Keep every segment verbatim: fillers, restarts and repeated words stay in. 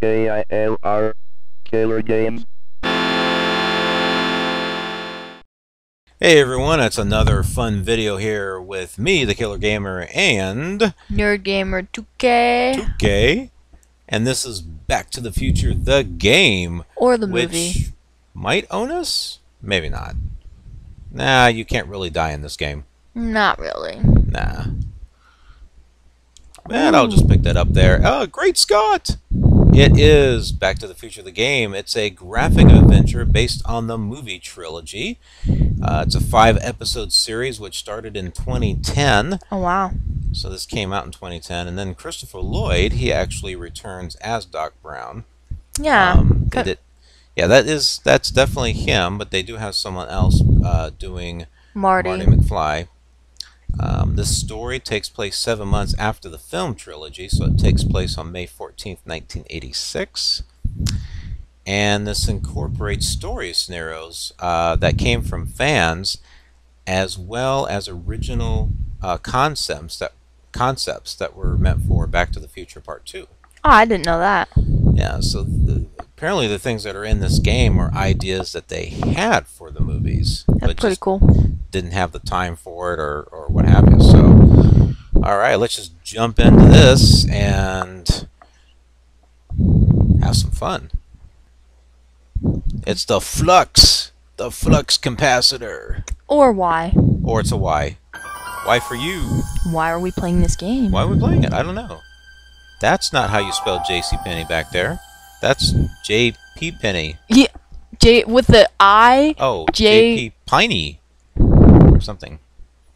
K I L R, Killer Games. Hey everyone, it's another fun video here with me, the Killer Gamer, and Nerd Gamer two K. two K. And this is Back to the Future: The Game. Or the which movie. Might own us? Maybe not. Nah, you can't really die in this game. Not really. Nah. Man, I'll just pick that up there. Oh, great Scott! It is Back to the Future: The Game. It's a graphic adventure based on the movie trilogy. Uh, it's a five-episode series which started in twenty ten. Oh, wow. So this came out in twenty ten. And then Christopher Lloyd, he actually returns as Doc Brown. Yeah. Um, they did, yeah, that is, that's definitely him, but they do have someone else uh, doing Marty, Marty McFly. Um, this story takes place seven months after the film trilogy, so it takes place on May fourteenth, nineteen eighty-six. And this incorporates story scenarios uh, that came from fans, as well as original uh, concepts that concepts that were meant for Back to the Future Part two. Oh, I didn't know that. Yeah, so the, apparently the things that are in this game are ideas that they had for the movies. That's pretty cool. Didn't have the time for it or, or what have you. So, all right, let's just jump into this and have some fun. It's the flux, the flux capacitor. Or Y. Or it's a Y. Why for you? Why are we playing this game? Why are we playing it? I don't know. That's not how you spell JCPenney back there. That's JPenney. Yeah, J with the I. Oh, J P Piney. Something.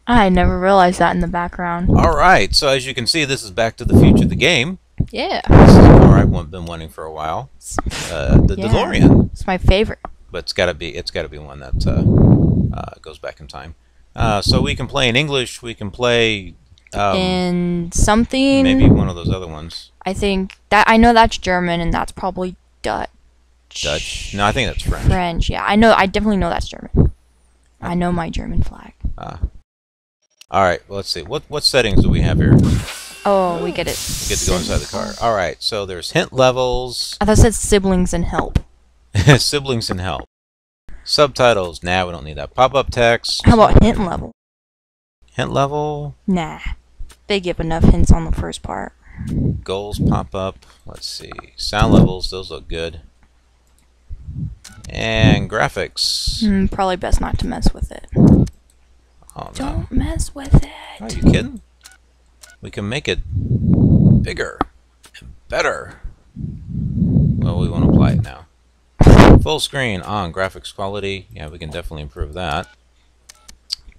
I never realized that in the background. Alright, so as you can see, this is Back to the Future: The Game. Yeah. This is more I've been wanting for a while. Uh, the yeah. DeLorean. It's my favorite. But it's gotta be it's gotta be one that uh, uh, goes back in time. Uh, so we can play in English, we can play um, in something, maybe one of those other ones. I think that I know that's German and that's probably Dutch. Dutch. No, I think that's French. French, yeah. I know I definitely know that's German. I know my German flag. Ah. All right, well, let's see. What what settings do we have here? Oh, we get it. We get to go inside the car. All right, so there's hint levels. I thought it said siblings and help. Siblings and help. Subtitles. Nah, we don't need that. Pop-up text. How about hint level? Hint level? Nah. They give enough hints on the first part. Goals pop-up. Let's see. Sound levels. Those look good. And graphics. Mm, probably best not to mess with it. Oh, don't no. mess with it. Are you kidding? We can make it bigger and better. Well, we won't apply it now. Full screen on graphics quality. Yeah, we can definitely improve that.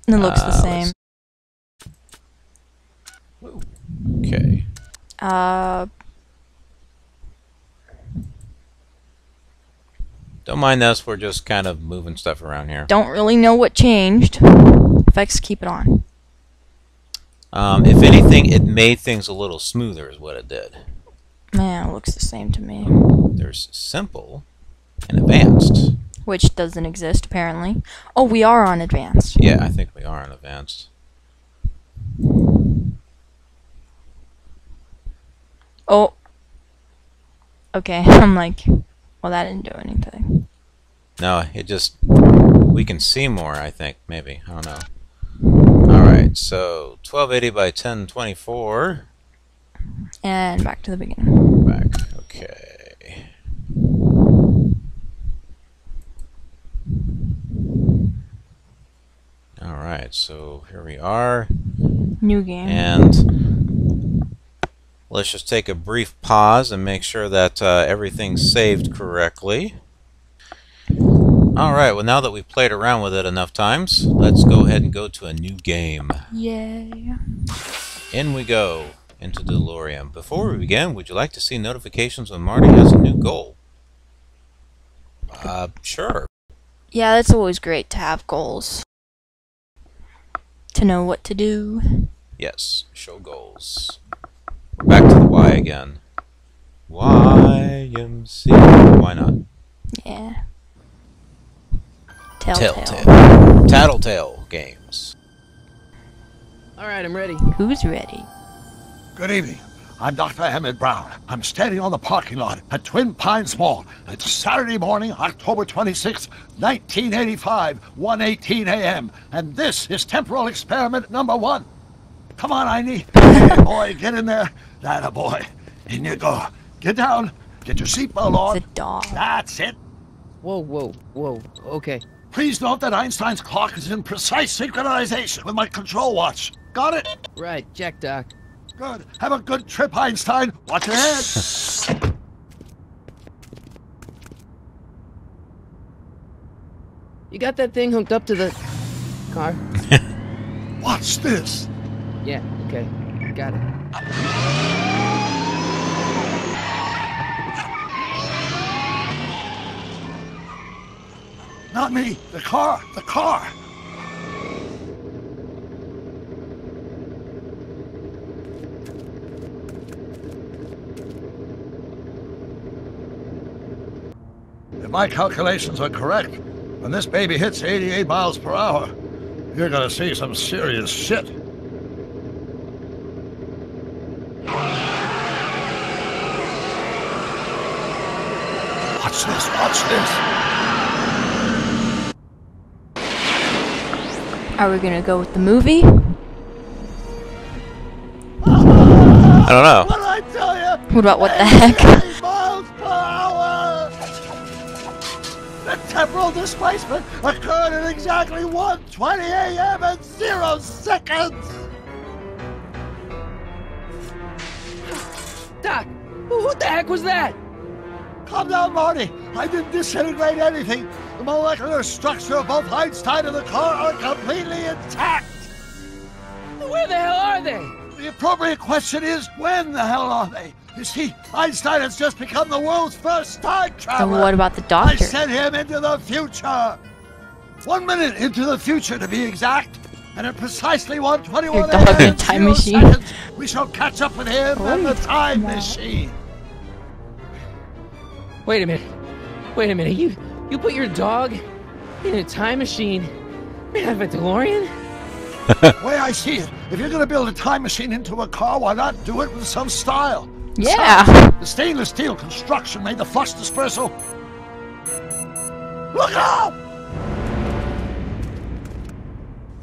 It looks uh, the same. Okay. Uh. Don't mind us, we're just kind of moving stuff around here. Don't really know what changed. Effects, keep it on. Um, if anything, it made things a little smoother is what it did. Man, it looks the same to me. There's simple and advanced. Which doesn't exist, apparently. Oh, we are on advanced. Yeah, I think we are on advanced. Oh. Okay, I'm like, well, that didn't do anything. No, it just, we can see more, I think, maybe. I don't know. Alright, so twelve eighty by ten twenty-four. And back to the beginning. Back, okay. Alright, so here we are. New game. And let's just take a brief pause and make sure that uh, everything's saved correctly. Alright, well now that we've played around with it enough times, let's go ahead and go to a new game. Yay. In we go into DeLorean. Before we begin, would you like to see notifications when Marty has a new goal? Uh, sure. Yeah, that's always great to have goals. To know what to do. Yes, show goals. We're back to the Y again. Y M C A. Why not? Yeah. Telltale. Telltale. Tattletale games. Alright, I'm ready. Who's ready? Good evening. I'm Doctor Emmett Brown. I'm standing on the parking lot at Twin Pines Mall. It's Saturday morning, October twenty-sixth, nineteen eighty-five, one eighteen a m And this is temporal experiment number one. Come on, Einie. Boy, get in there. That a boy. In you go. Get down. Get your seatbelt on. It's a dog. That's it. Whoa, whoa, whoa. Okay. Please note that Einstein's clock is in precise synchronization with my control watch. Got it? Right. Check, Doc. Good. Have a good trip, Einstein. Watch your head. You got that thing hooked up to the car? Watch this. Yeah, okay. Got it. Not me. The car. The car. If my calculations are correct, when this baby hits eighty-eight miles per hour, you're gonna see some serious shit. Watch this, watch this. Are we gonna go with the movie? I don't know. What'd I tell you? What about what the heck? Temporal displacement occurred at exactly one twenty a m and zero seconds! Doc, what the heck was that? Calm down, Marty. I didn't disintegrate anything. The molecular structure of both Einstein and the car are completely intact. Where the hell are they? The appropriate question is, when the hell are they? You see, Einstein has just become the world's first time traveler. So what about the doctor? I sent him into the future. One minute into the future, to be exact. And at precisely one twenty-one a m we shall catch up with him in the time machine. Wait a minute. Wait a minute. You you put your dog in a time machine? You have a DeLorean? The way I see it, if you're going to build a time machine into a car, why not do it with some style? Yeah. So, the stainless steel construction made the flux dispersal. Look out!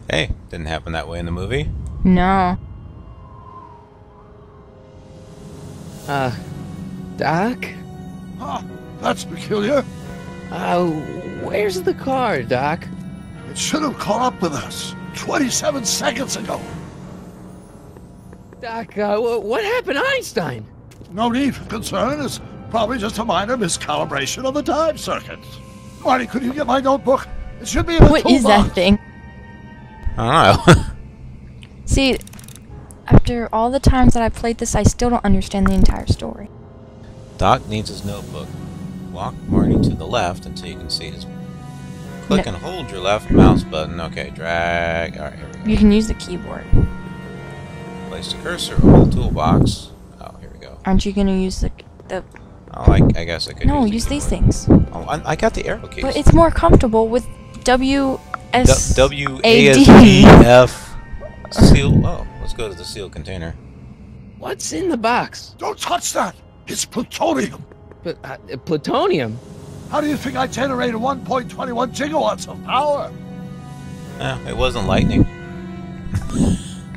Hey, didn't happen that way in the movie. No. Uh, Doc? Huh, that's peculiar. Uh, where's the car, Doc? It should have caught up with us twenty-seven seconds ago. Doc, uh, what happened to Einstein? No need for concern. It's probably just a minor miscalibration of the time circuit. Marty, could you get my notebook? It should be in the toolbox. What is that thing? I don't know. See, after all the times that I played this, I still don't understand the entire story. Doc needs his notebook. Walk Marty to the left until you can see his... Click no. and hold your left mouse button. Okay, drag... Alright, here we go. You can use the keyboard. Place the cursor over the toolbox. Oh, here we go. Aren't you going to use the... the... Oh, I, I guess I could no, use, the use these things. Oh, I, I got the arrow keys. But it's more comfortable with W S A D F seal... Oh, let's go to the sealed container. What's in the box? Don't touch that! It's plutonium! But, uh, plutonium? How do you think I generated one point two one gigawatts of power? Eh, it wasn't lightning.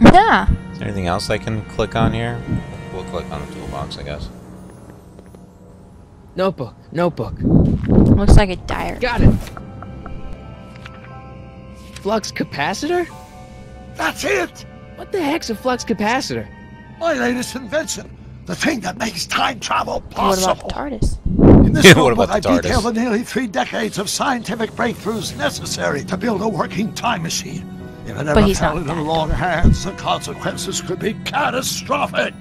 Yeah. Is there anything else I can click on here? We'll click on the toolbox, I guess. Notebook. Notebook. Looks like a diary. Got it. Flux capacitor? That's it! What the heck's a flux capacitor? My latest invention. The thing that makes time travel possible. What about the TARDIS? In this notebook, I detail the nearly three decades of scientific breakthroughs necessary to build a working time machine. If it ever fell into the wrong hands, the consequences could be catastrophic.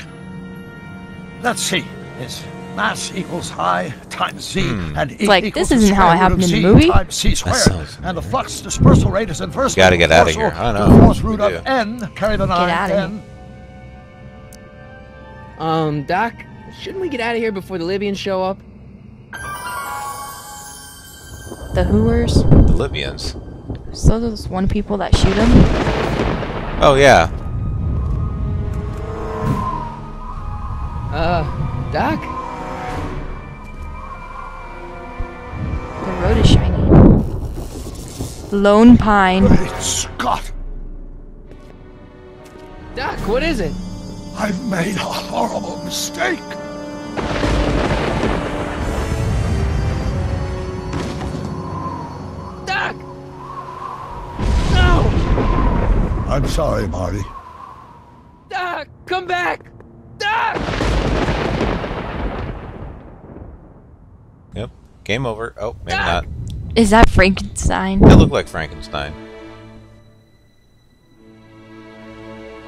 Let's see. It's mass equals I times z hmm. and e like, equals this isn't how it happened in the movie. Times c squared, and the flux dispersal rate is inverse. Gotta get out of here. I know. Fourth root of n. Carry the nine. N. Um, Doc, shouldn't we get out of here before the Libyans show up? The Whoers? The Libyans. So those one people that shoot him? Oh yeah. Uh, Doc? The road is shiny. Lone Pine. Great Scott! Doc, what is it? I've made a horrible mistake. Doc! No! I'm sorry, Marty. Doc, come back! Doc! Yep, game over. Oh, maybe Doc! Not. Is that Frankenstein? It looked like Frankenstein.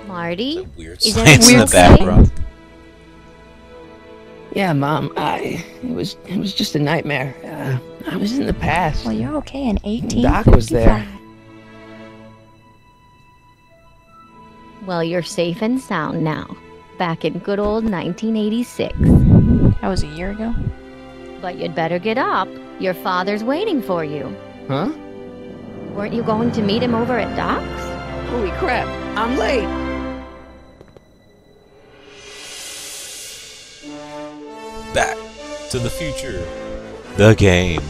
Marty? The weird is that weird in the background. Yeah, Mom. I it was it was just a nightmare. Uh, I was in the past. Well, you're okay in eighteen fifty-five. Doc was there. Well, you're safe and sound now. Back in good old nineteen eighty-six. That was a year ago. But you'd better get up. Your father's waiting for you. Huh? Weren't you going to meet him over at Doc's? Holy crap! I'm late. Back to the Future, the game.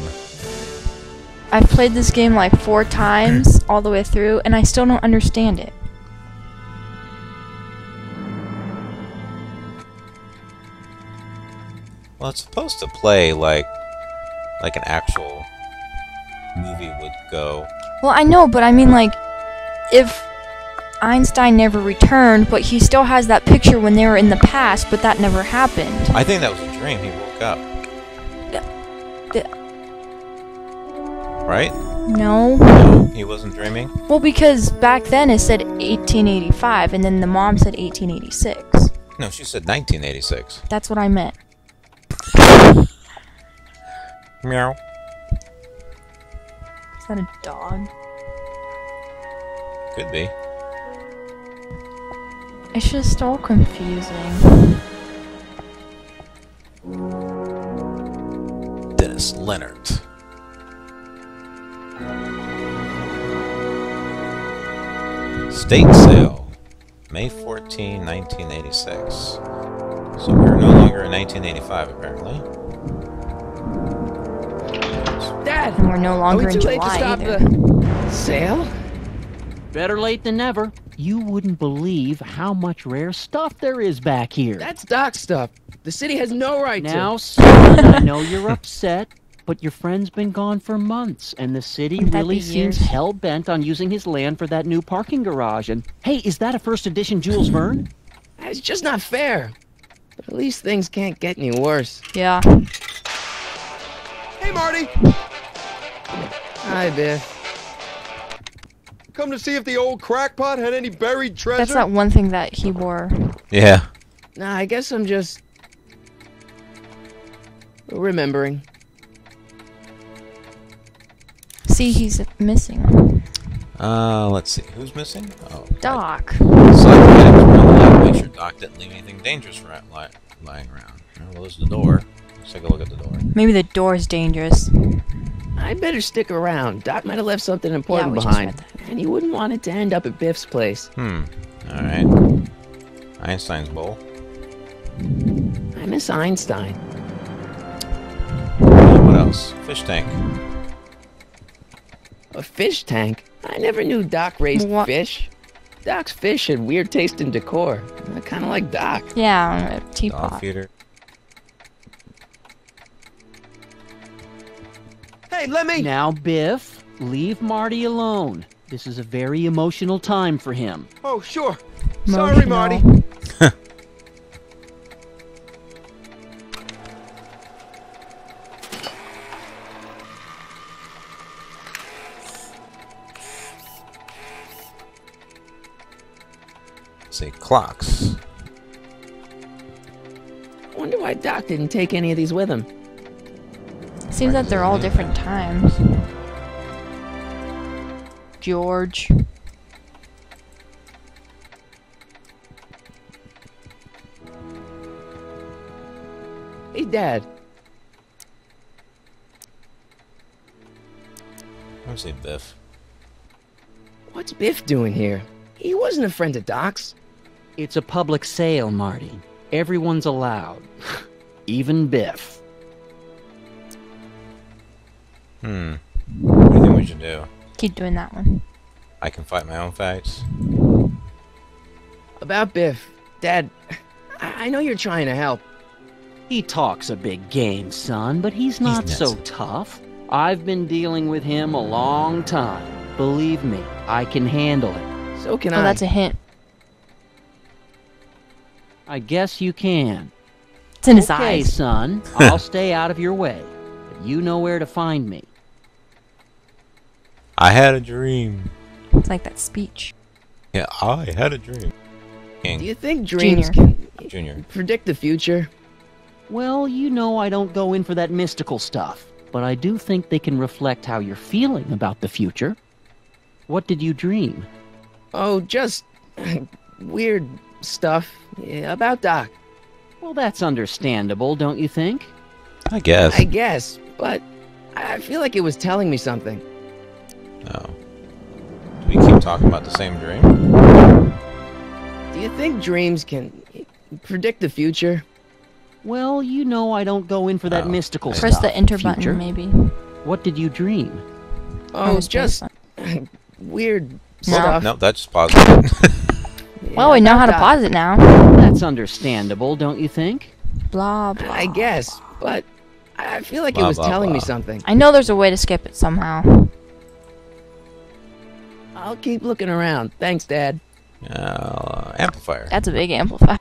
I've played this game like four times all the way through, and I still don't understand it. Well, it's supposed to play like like an actual movie would go. Well, I know, but I mean, like, if Einstein never returned, but he still has that picture when they were in the past, but that never happened. I think that was a dream. He woke up. The, the, right? No. No, he wasn't dreaming? Well, because back then it said eighteen eighty-five, and then the mom said eighteen eighty-six. No, she said nineteen eighty-six. That's what I meant. Meow. Is that a dog? Could be. It's just all confusing. Dennis Leonard. State sale. May fourteenth, nineteen eighty-six. So we're no longer in nineteen eighty-five, apparently. Dad! And we're no longer in July either. The sale? Better late than never. You wouldn't believe how much rare stuff there is back here. That's Doc stuff. The city has no right to. Now, son, I know you're upset, but your friend's been gone for months, and the city really seems hell-bent on using his land for that new parking garage. And, hey, is that a first edition Jules Verne? That's just not fair. But at least things can't get any worse. Yeah. Hey, Marty. Hi, Biff. Come to see if the old crackpot had any buried treasure? That's not one thing that he wore. Yeah. Nah, I guess I'm just remembering. See, he's missing. Uh, let's see. Who's missing? Oh, Doc. So make sure Doc didn't leave anything dangerous lying around. Well, there's the door. Let's take a look at the door. Maybe the door's dangerous. I better stick around. Doc might have left something important yeah, behind. And you wouldn't want it to end up at Biff's place. Hmm. Alright. Einstein's bowl. I miss Einstein. What else? Fish tank. A fish tank? I never knew Doc raised what? Fish. Doc's fish had weird taste in decor. Kind of like Doc. Yeah, a teapot. Dog feeder. Hey, let me... Now, Biff, leave Marty alone. This is a very emotional time for him. Oh, sure. Emotional. Sorry, Marty. Say clocks. I wonder why Doc didn't take any of these with him. Seems that they're all different times. George. Hey, Dad. I say Biff. What's Biff doing here? He wasn't a friend of Doc's. It's a public sale, Marty. Everyone's allowed. Even Biff. Hmm. What do you think we should do? Keep doing that one. I can fight my own fights. About Biff, Dad, I know you're trying to help. He talks a big game, son, but he's not he's so tough. I've been dealing with him a long time. Believe me, I can handle it. So can oh, I. Oh, that's a hint. I guess you can. It's in his okay, eyes. Okay, son, I'll stay out of your way. But you know where to find me. I had a dream. It's like that speech. Yeah, I had a dream. King. Do you think dreams Junior. can Junior. predict the future? Well, you know I don't go in for that mystical stuff, but I do think they can reflect how you're feeling about the future. What did you dream? Oh, just weird stuff yeah, about Doc. Well, that's understandable, don't you think? I guess. I guess, but I feel like it was telling me something. Oh. Do we keep talking about the same dream? Do you think dreams can predict the future? Well, you know I don't go in for that oh, mystical stuff. Press the enter button, future. maybe. What did you dream? Oh, just weird no. stuff. No, that's just pause it. Yeah, well, we know how to pause it now. That's understandable, don't you think? Blah, blah. I guess, but I feel like blah, it was blah, telling blah. me something. I know there's a way to skip it somehow. I'll keep looking around. Thanks, Dad. Uh, amplifier. That's a big amplifier.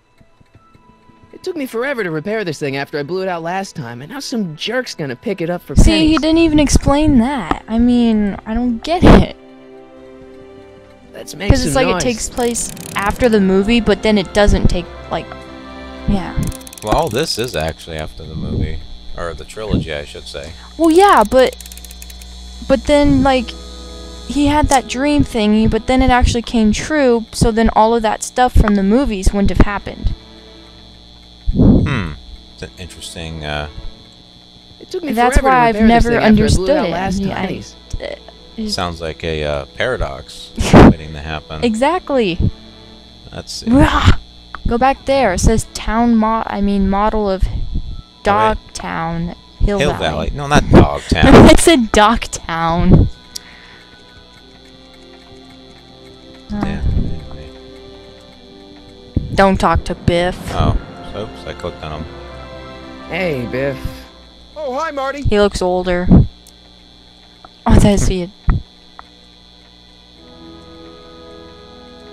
It took me forever to repair this thing after I blew it out last time, and now some jerk's gonna pick it up for pennies. See, he didn't even explain that. I mean, I don't get it. Let's make some noise. Because it's like it takes place after the movie, but then it doesn't take, like, yeah. Well, all this is actually after the movie. Or the trilogy, I should say. Well, yeah, but... But then, like... He had that dream thingy, but then it actually came true, so then all of that stuff from the movies wouldn't have happened. Hmm. It's an interesting, uh... It took me That's forever why to I've never understood it. Last yeah, I, uh, Sounds like a uh, paradox waiting to happen. Exactly. Let's see. Go back there. It says town mo- I mean, model of Dogtown. Oh, Hill, Hill Valley. Valley. No, not Dogtown. It said Dogtown. Yeah. Don't talk to Biff. Oh, oops, I clicked on him. Hey, Biff. Oh, hi, Marty. He looks older. Oh, that's it.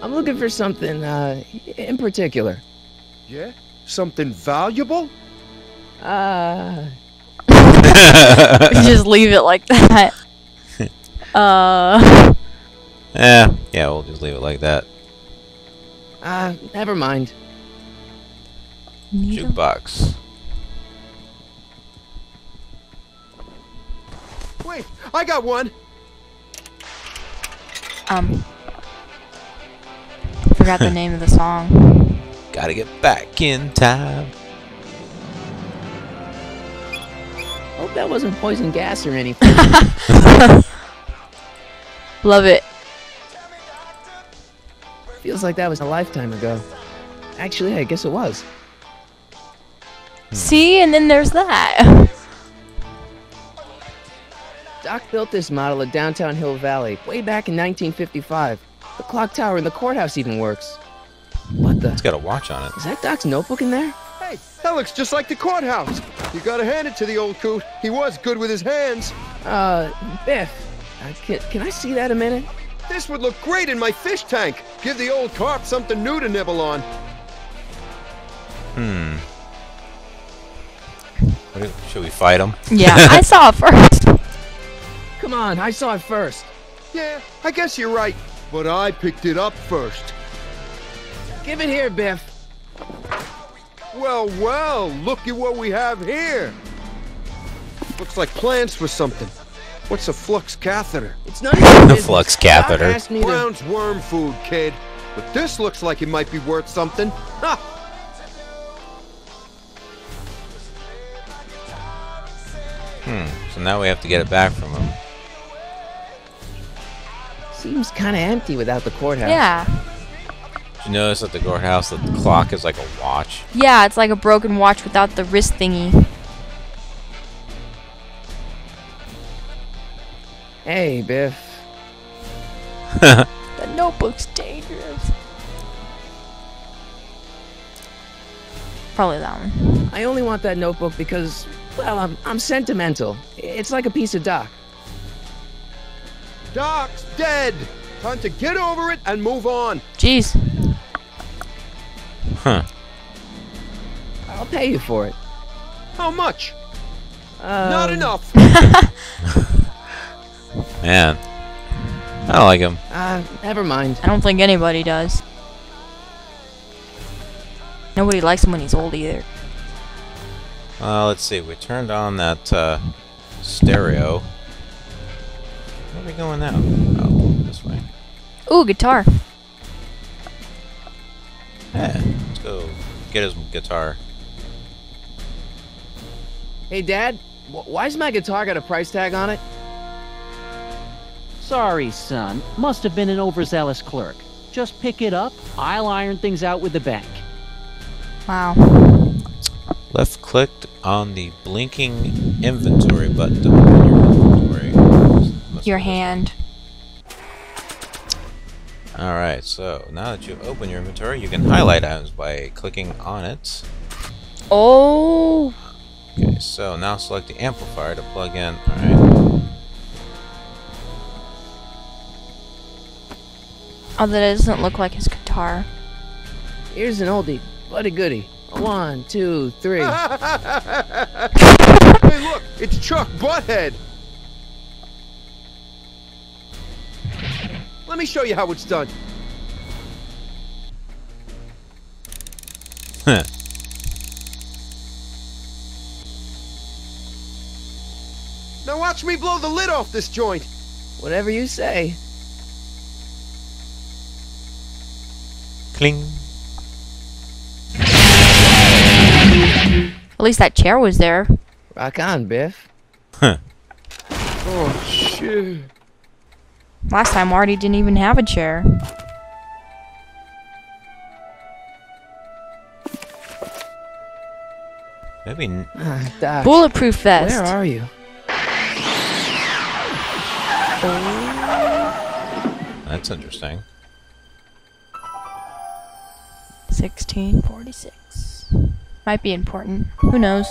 I'm looking for something, uh, in particular. Yeah? Something valuable? Uh... Just leave it like that. uh... Yeah, yeah, we'll just leave it like that. Uh, never mind. Needle. Jukebox. Wait, I got one. Um, forgot the name of the song. Gotta get back in time. Hope that wasn't poison gas or anything. Love it. Feels like that was a lifetime ago. Actually, I guess it was. See? And then there's that. Doc built this model of downtown Hill Valley way back in nineteen fifty-five. The clock tower in the courthouse even works. What the? It's got a watch on it. Is that Doc's notebook in there? Hey, that looks just like the courthouse. You gotta hand it to the old coot. He was good with his hands. Uh, Biff, I can, can I see that a minute? This would look great in my fish tank. Give the old carp something new to nibble on. Hmm. What is, should we fight him? Yeah, I saw it first. Come on, I saw it first. Yeah, I guess you're right. But I picked it up first. Give it here, Biff. Well, well, look at what we have here. Looks like plans for something. What's a flux catheter? It's not a flux catheter. Brown's worm food, kid. But this looks like it might be worth something. Ha! Hmm. So now we have to get it back from him. Seems kind of empty without the courthouse. Yeah. Did you notice at the guardhouse that the clock is like a watch? Yeah, it's like a broken watch without the wrist thingy. Hey, Biff. The notebook's dangerous. Probably that one. I only want that notebook because, well, I'm, I'm sentimental. It's like a piece of Doc. Doc's dead! Time to get over it and move on. Jeez. Huh. I'll pay you for it. How much? Uh... Not enough. Man. I don't like him. Uh, never mind. I don't think anybody does. Nobody likes him when he's old either. Uh, let's see. We turned on that uh, stereo. Where are we going now? Oh, this way. Ooh, guitar. Yeah, let's go get his guitar. Hey, Dad. Wh why's my guitar got a price tag on it? Sorry, son. Must have been an overzealous clerk. Just pick it up. I'll iron things out with the bank. Wow. Left clicked on the blinking inventory button to open your inventory. Your hand. Alright, so now that you've opened your inventory, you can highlight items by clicking on it. Oh! Okay, so now select the amplifier to plug in. Alright. Although it doesn't look like his guitar. Here's an oldie, but a goodie. One, two, three. Hey, look! It's Chuck Butthead! Let me show you how it's done. Huh. Now watch me blow the lid off this joint! Whatever you say. Cling. At least that chair was there. Rock on, Biff. Huh. Oh, shit. Last time, Marty didn't even have a chair. Maybe... Ah, Doc. Bulletproof vest. Where are you? Oh. That's interesting. sixteen forty-six. Might be important. Who knows?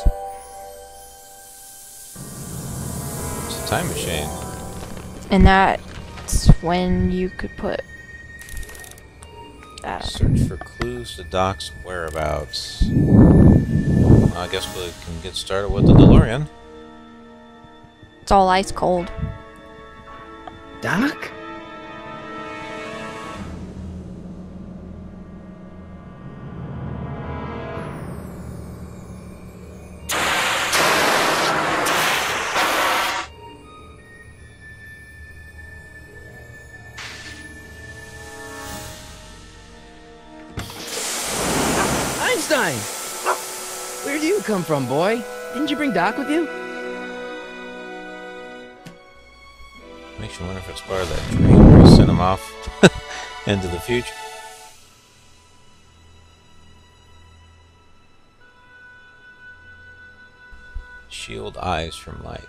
It's a time machine. And that's when you could put that. Search for clues to Doc's whereabouts. Well, I guess we can get started with the DeLorean. It's all ice cold. Doc? Einstein! Where do you come from, boy? Didn't you bring Doc with you? Makes you wonder if it's part of that dream where you sent him off into the future. Shield eyes from light.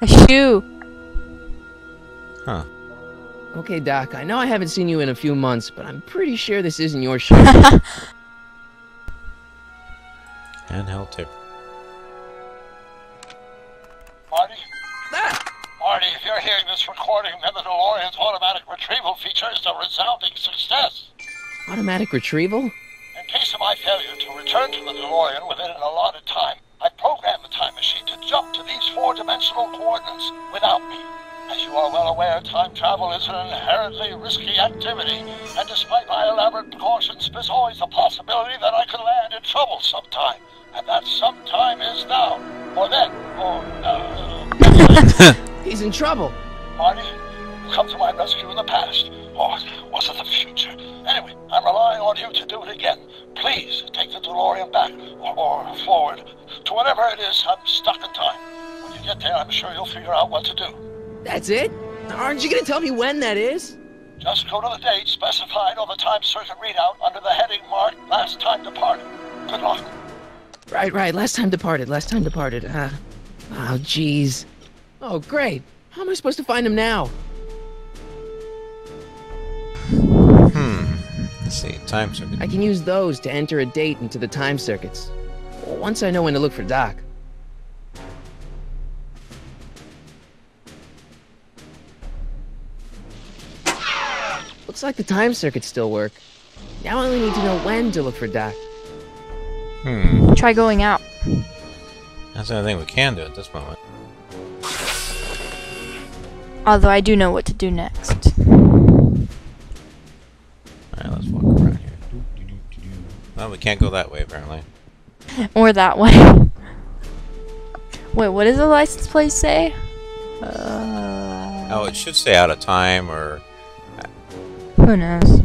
A shoe! Huh. Okay, Doc, I know I haven't seen you in a few months, but I'm pretty sure this isn't your show. Handheld tip. Marty? Ah! Marty, if you're hearing this recording, then the DeLorean's automatic retrieval feature is a resounding success. Automatic retrieval? In case of my failure to return to the DeLorean within an allotted time, I programmed the time machine to jump to these four-dimensional coordinates without me. As you are well aware, time travel is an inherently risky activity, and despite my elaborate precautions, there's always the possibility that I could land in trouble sometime. And that sometime is now, or then, or... Uh, he's in trouble. Marty, you come to my rescue in the past, or was it the future? Anyway, I'm relying on you to do it again. Please, take the DeLorean back, or, or forward, to whatever it is. I'm stuck in time. When you get there, I'm sure you'll figure out what to do. That's it? Aren't you gonna tell me when that is? Just go to the date specified on the time circuit readout under the heading marked Last Time Departed. Good luck. Right, right. Last Time Departed. Last Time Departed. Uh, oh, jeez. Oh, great. How am I supposed to find him now? Hmm. Let's see. Time circuit. I can use those to enter a date into the time circuits. Once I know when to look for Doc. Looks like the time circuits still work. Now I only need to know when to look for Doc. Hmm. Try going out. That's the only thing we can do at this moment. Although I do know what to do next. Alright, let's walk around here. Do, do, do, do, do. Well, we can't go that way, apparently. Or that way. Wait, what does the license plate say? Uh... Oh, it should say out of time, or... Who knows?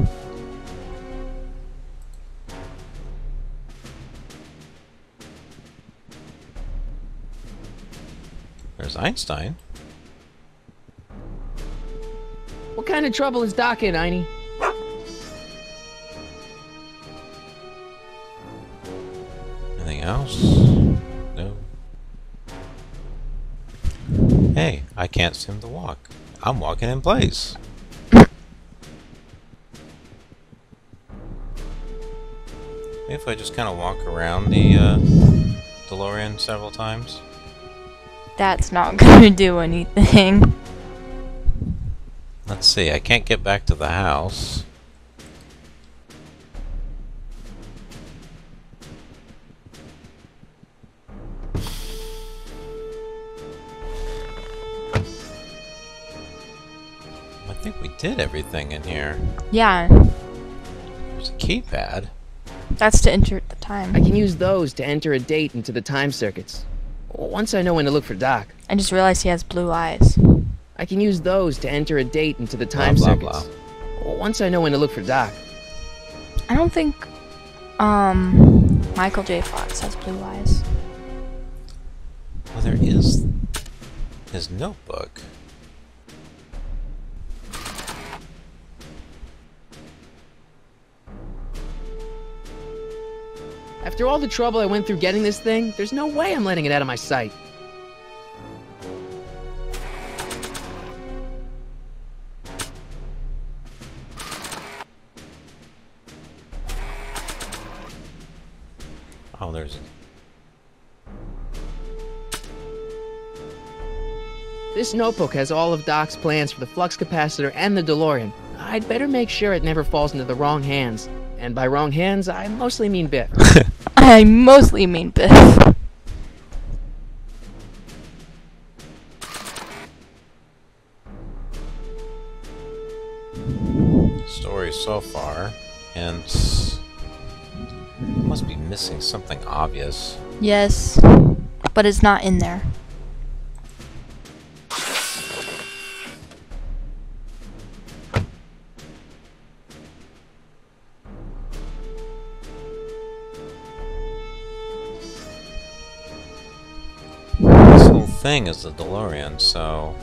There's Einstein. What kind of trouble is Doc in, Einie? Anything else? No. Hey, I can't seem to walk. I'm walking in place. Maybe if I just kind of walk around the uh, DeLorean several times. That's not gonna do anything. Let's see, I can't get back to the house. I think we did everything in here. Yeah. There's a keypad. That's to enter the time. I can use those to enter a date into the time circuits. Once I know when to look for Doc. I just realized he has blue eyes. I can use those to enter a date into the time blah, blah, circuits. Blah. Once I know when to look for Doc. I don't think um, Michael J. Fox has blue eyes. Well, there is his notebook. After all the trouble I went through getting this thing, there's no way I'm letting it out of my sight. Oh, there's... This notebook has all of Doc's plans for the flux capacitor and the DeLorean. I'd better make sure it never falls into the wrong hands. And by wrong hands, I mostly mean Biff. I mostly mean Biff. Story so far, and must be missing something obvious. Yes, but it's not in there. Thing is the DeLorean, so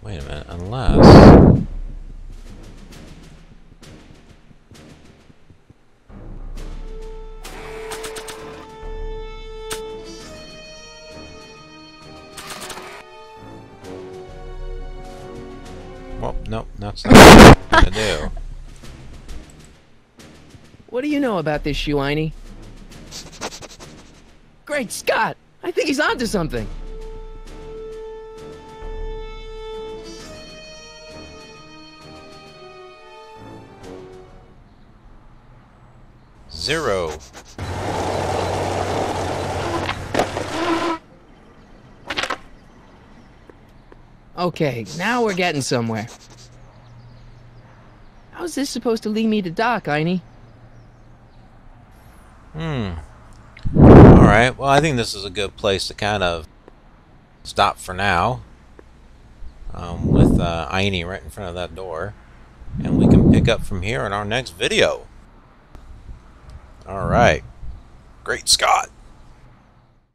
wait a minute, unless well, nope, that's not what I'm gonna do. What do you know about this shoe, Einie? Great Scott! I think he's onto something! Zero. Okay, now we're getting somewhere. How's this supposed to lead me to Doc, Einie? Hmm. Alright, well I think this is a good place to kind of stop for now um, with uh, Einie right in front of that door, and we can pick up from here in our next video. Alright, Great Scott!